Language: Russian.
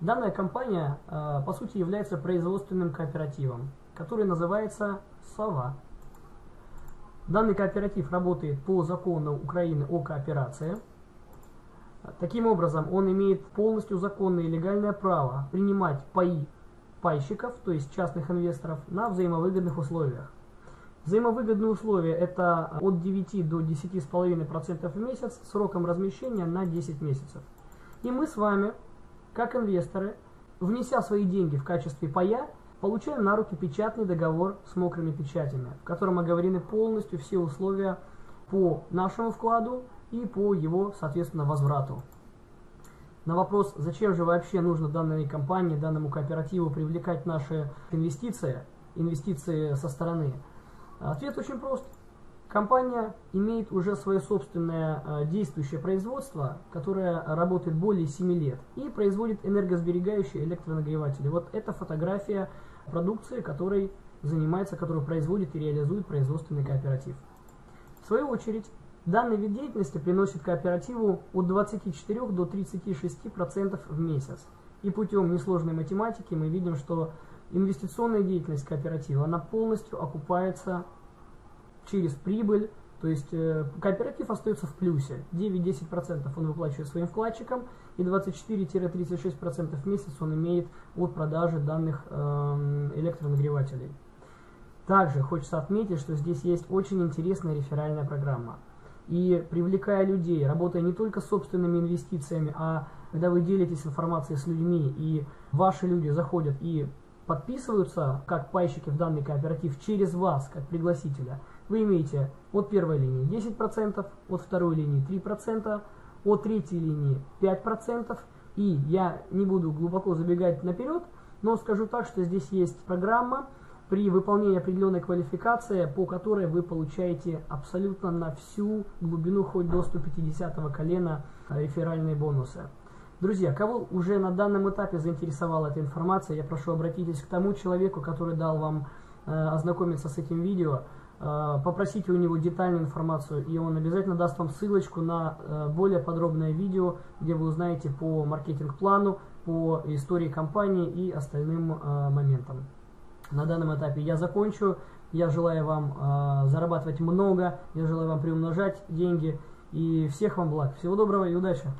Данная компания, по сути, является производственным кооперативом, который называется Sova. Данный кооператив работает по закону Украины о кооперации. Таким образом, он имеет полностью законное и легальное право принимать паи пайщиков, то есть частных инвесторов, на взаимовыгодных условиях. Взаимовыгодные условия – это от 9 до 10,5% в месяц, сроком размещения на 10 месяцев. И мы с вами, как инвесторы, внеся свои деньги в качестве пая, получаем на руки печатный договор с мокрыми печатями, в котором оговорены полностью все условия по нашему вкладу и по его, соответственно, возврату. На вопрос, зачем же вообще нужно данной компании, данному кооперативу привлекать наши инвестиции со стороны, ответ очень прост. Компания имеет уже свое собственное действующее производство, которое работает более 7 лет и производит энергосберегающие электронагреватели. Вот это фотография продукции, которой занимается, которую производит и реализует производственный кооператив. В свою очередь, данный вид деятельности приносит кооперативу от 24 до 36% в месяц. И путем несложной математики мы видим, что инвестиционная деятельность кооператива, она полностью окупается через прибыль, то есть кооператив остается в плюсе. 9-10% он выплачивает своим вкладчикам, и 24-36% в месяц он имеет от продажи данных электронагревателей. Также хочется отметить, что здесь есть очень интересная реферальная программа. И привлекая людей, работая не только с собственными инвестициями, а когда вы делитесь информацией с людьми, и ваши люди заходят и подписываются как пайщики в данный кооператив через вас, как пригласителя, вы имеете от первой линии 10%, от второй линии 3%, от третьей линии 5%. И я не буду глубоко забегать наперед, но скажу так, что здесь есть программа при выполнении определенной квалификации, по которой вы получаете абсолютно на всю глубину, хоть до 150 колена, реферальные бонусы. Друзья, кого уже на данном этапе заинтересовала эта информация, я прошу обратитесь к тому человеку, который дал вам ознакомиться с этим видео. Попросите у него детальную информацию, и он обязательно даст вам ссылочку на более подробное видео, где вы узнаете по маркетинг-плану, по истории компании и остальным моментам. На данном этапе я закончу. Я желаю вам зарабатывать много, я желаю вам приумножать деньги. И всех вам благ. Всего доброго и удачи!